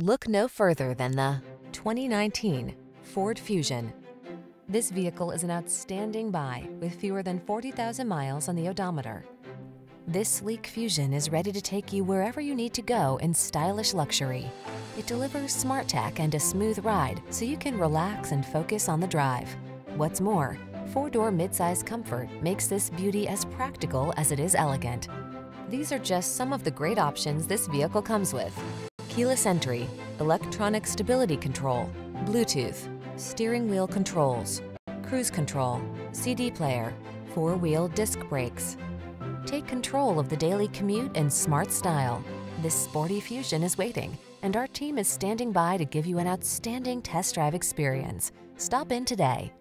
Look no further than the 2019 Ford Fusion. This vehicle is an outstanding buy with fewer than 40,000 miles on the odometer. This sleek Fusion is ready to take you wherever you need to go in stylish luxury. It delivers smart tech and a smooth ride so you can relax and focus on the drive. What's more, four-door midsize comfort makes this beauty as practical as it is elegant. These are just some of the great options this vehicle comes with: keyless entry, electronic stability control, Bluetooth, steering wheel controls, cruise control, CD player, four-wheel disc brakes. Take control of the daily commute in smart style. This sporty Fusion is waiting, and our team is standing by to give you an outstanding test drive experience. Stop in today.